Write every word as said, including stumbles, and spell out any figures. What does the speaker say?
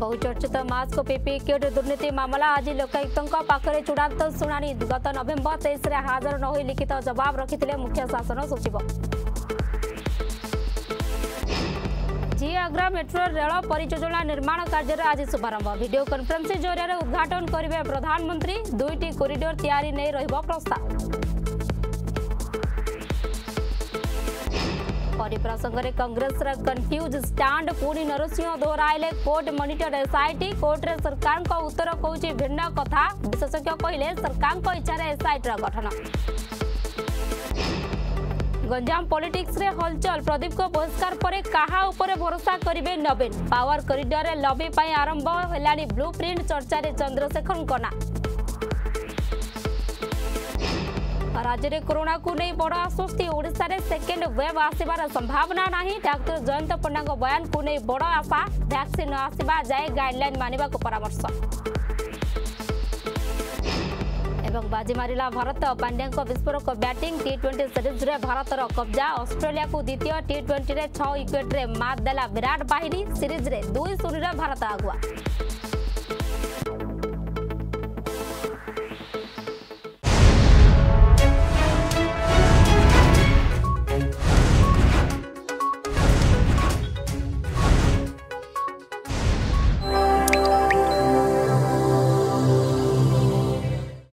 बहुचर्चित mask PP kit दुर्नीति मामला आज लोकायुक्त पाखे चूड़ांत शुणी गत नवेम्बर तेईस हाजर न हो लिखित जवाब रखी मुख्य शासन सचिव। जी आग्रा मेट्रो रेल परियोजना निर्माण कार्यर आज शुभारंभ वीडियो कॉन्फ्रेंस जरिए उद्घाटन करेंगे प्रधानमंत्री। दुईटी कॉरिडोर तैयारी नहीं रहिबो प्रस्ताव। प्रसंगे कांग्रेस कन्फ्यूज स्टांड पुणी नरसिंह दोहराइले कोर्ट मनिटर एसआईटी। कोर्ट रे सरकार को उत्तर कहूँ भिन्न कथा विशेषज्ञ कहले सरकार को इच्छा रे एसआईटी गठन। गंजाम पॉलिटिक्स रे हलचल प्रदीप को बहिष्कार पर कहा ऊपर भरोसा करेंगे नवीन। पावर कॉरिडोर रे लबी पाई आरंभ हेलानी ब्लू प्रिंट चर्चा रे चंद्रशेखर कोना। राज्य में कोरोना को नहीं बड़ आश्वस्ति ओडिशा रे सेकेंड वेव आसबार संभावना नहीं। डॉक्टर जयंत पंडा बयान को नहीं बड़ आशा वैक्सीन न आसवा जाए गाइडलाइन मानवा को परामर्श। एवं बाजी मारा भारत पांड्या विस्फोरक बैटिंग टी ट्वेंटी सीरीज रे भारतर कब्जा। ऑस्ट्रेलिया को द्वितीय टी ट्वेंटी रे छह विकेट रे मात देला विराट बाहरी। सीरीज रे दुई शून्य भारत आगुआ।